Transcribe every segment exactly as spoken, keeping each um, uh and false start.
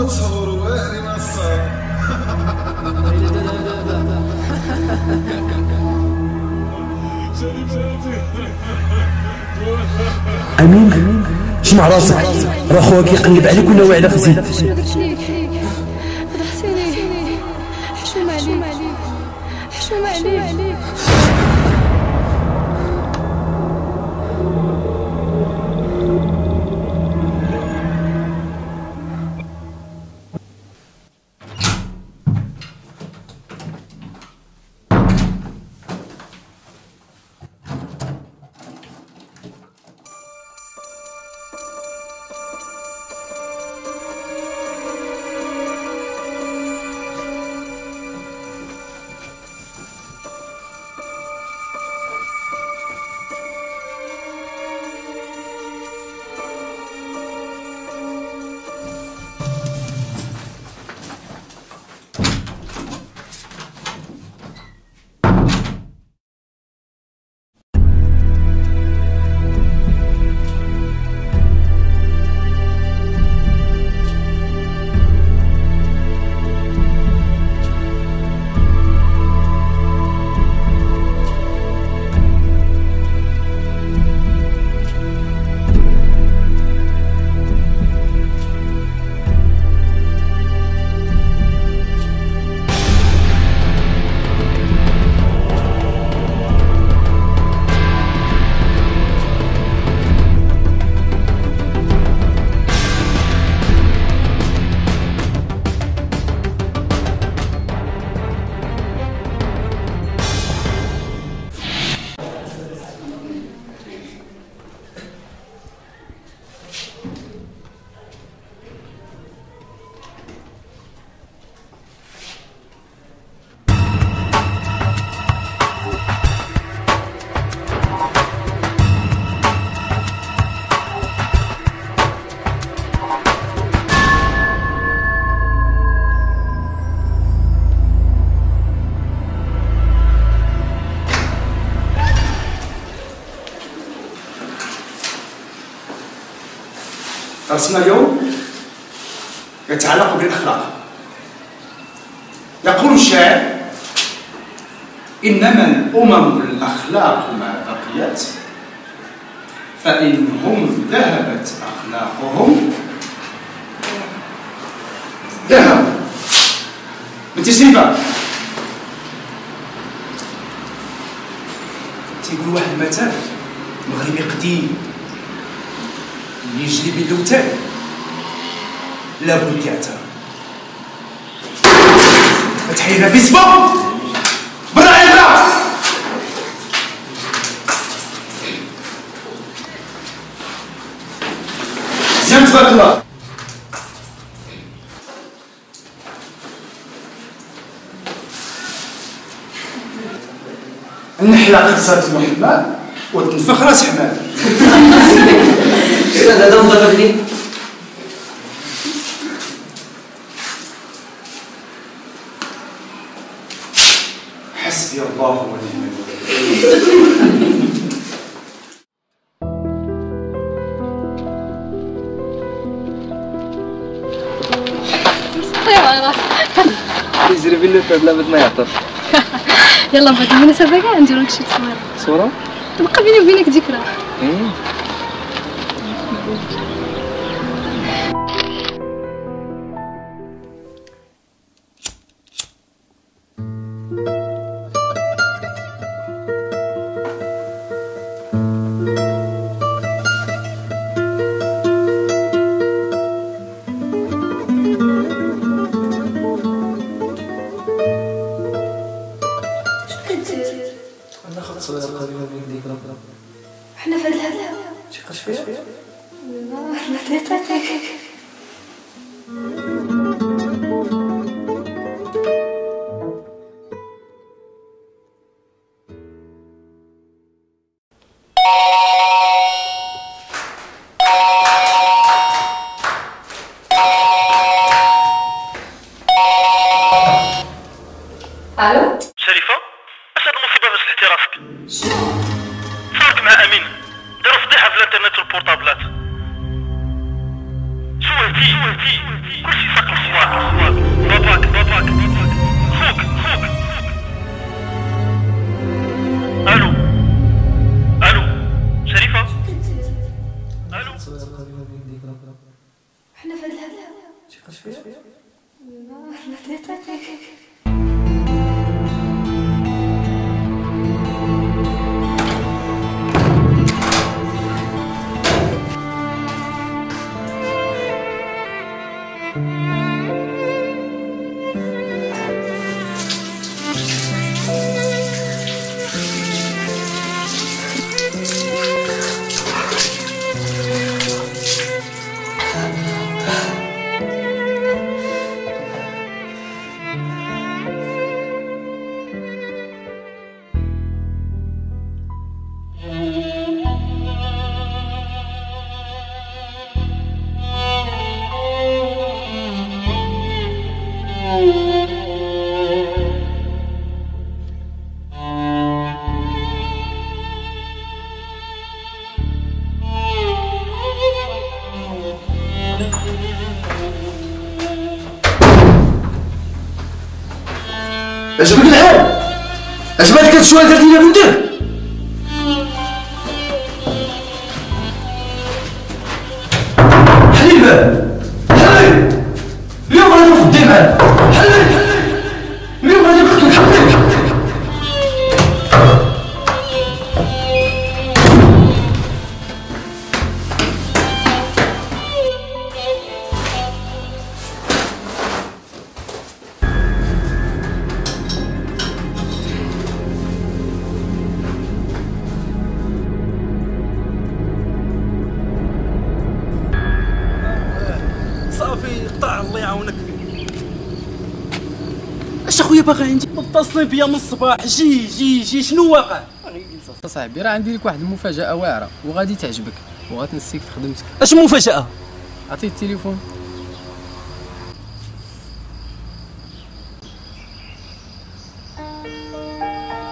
وتصور واهري نصاب. أمين جمع راسك، راه خوك كيقلب عليك ولا واعي على خزيت. درسنا اليوم يتعلق بالاخلاق. يقول الشاعر: انما الامم الاخلاق ما بقيت، فانهم ذهبت اخلاقهم ذهبوا. بنتي شريفة تيقول واحد المثل مغربي قديم يجلب اللوتان لابد يعترف. فتحينا في سبب براعي الراس. مزيان تبارك الله. النحلة كسرت محمد وتنفخ راس حماد. استاذ هذا مضربني. حسبي الله ونعم الوكيل. يجري بينا في بلا ما يعطر. يلا بغيت بالمناسبة كاع نديرو لك شي تصويرة. صورة؟ تبقى بيني وبينك ذكرى. الو شريفة، اش هاد المصيبة باش تحتي راسك؟ شنو؟ صورك مع أمين، داروا فضيحة في الانترنت والبورطابلات. ولدي كلشي ساق الصواب باباك باباك خوك خوك الو الو شريفة الو حنا في هاد الهضره تيقاش فيها لا حنا ثلاثه عجبك الحال؟ عجبتك هاد الشويه درتي ليا بنتك؟ حلي الباب حلي اليوم غادي نفضي معاك حلي حلي اليوم غادي نقتلك حلي باغي عندي متصلين بيا من الصباح جي جي جي شنو واقع؟ صاحبي راه عندي لك واحد المفاجأة واعرة وغادي تعجبك وغتنسيك في خدمتك. اش المفاجأة؟ عطيه التليفون.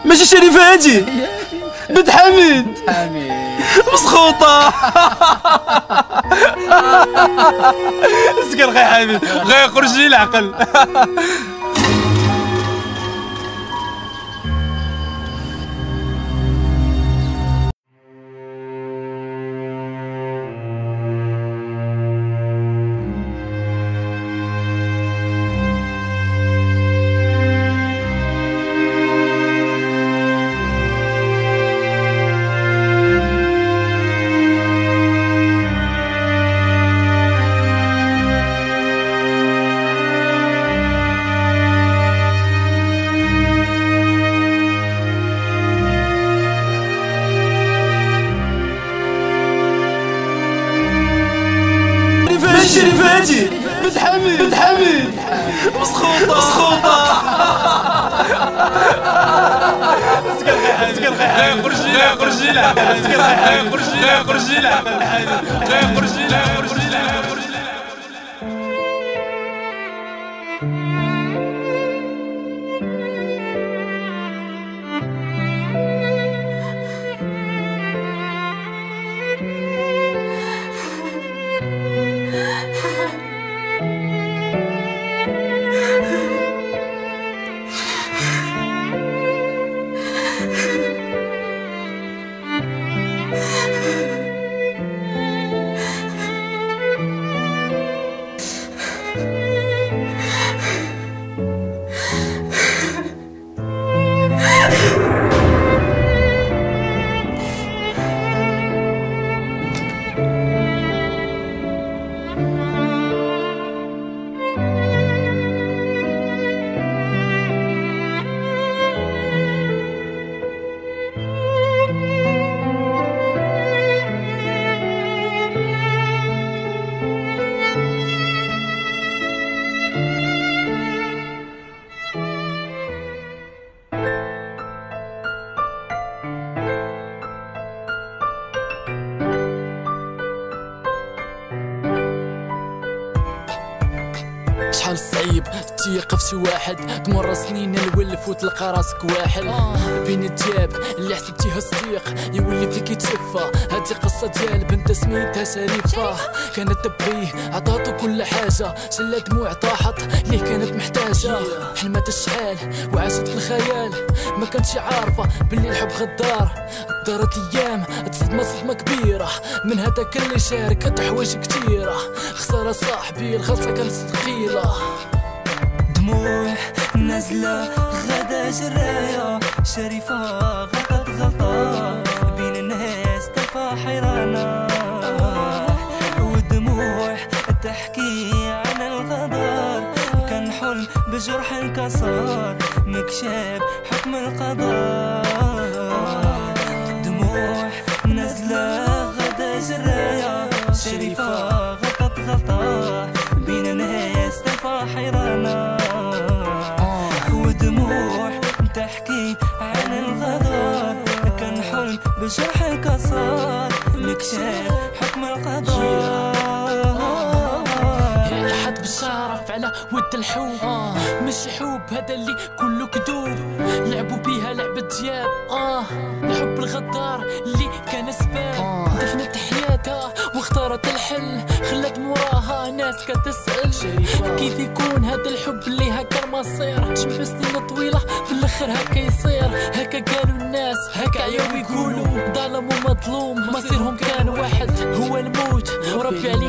ماشي شريفة هادي؟ بنت حميد. بنت حميد. مسخوطة. سكر خي حميد بغا يخرج لي العقل. شريفاتي بنت حميد بنت حميد مسخوطه مسخوطه اسكر اسكر خي خرجي لا خرجي لا اسكر خي خرجي لا خرجي لا خرجي لا خرجي لا شحال صعيب تيقف في شي واحد تمر سنين الولف وتلقى راسك واحل بين التياب اللي حسبتيها صديق يولي فيك يتشفى. هادي قصة ديال بنت سميتها شريفة كانت تبيه عطاتو كل حاجة شلا دموع طاحت ليه كانت محتاجة. حلمت الشحال وعاشت في الخيال ما كانتش عارفة باللي الحب غدار. دارت ايام تصيد مصدمة كبيرة من هذاك اللي شاركت حوايج كتيرة. خسارة صاحبي الخلطة كانت ثقيلة دموع نازلة غدا جراية. شريفة غلطت غلطة بين الناس تلقى حيرانة والدموع تحكي عن الغدر. كان حلم بجرح انكسر مكشاف حكم القضاء. دموع نازلة غدا جراية. شريفة غلطت غلطة بين الناس تلقى حيرانة ودموع تحكي عن الغدر. كان حلم بجرح انكسر مكشاف حكم القضاء. حد بالشرف على ود الحب مش حب هذا اللي كله كذوب لعبوا بيها لعبة دياب. اه الحب الغدار اللي كان سباب دفنت حياتها واختارت الحل خلت موراها ناس كتسأل كيف يكون هذا الحب اللي هكا ما صير شمع سنين طويلة في الاخر هكا يصير. هكا قالوا الناس هكا عياو يقولوا ظالم ومظلوم مصيرهم كان واحد هو الموت وربي عليه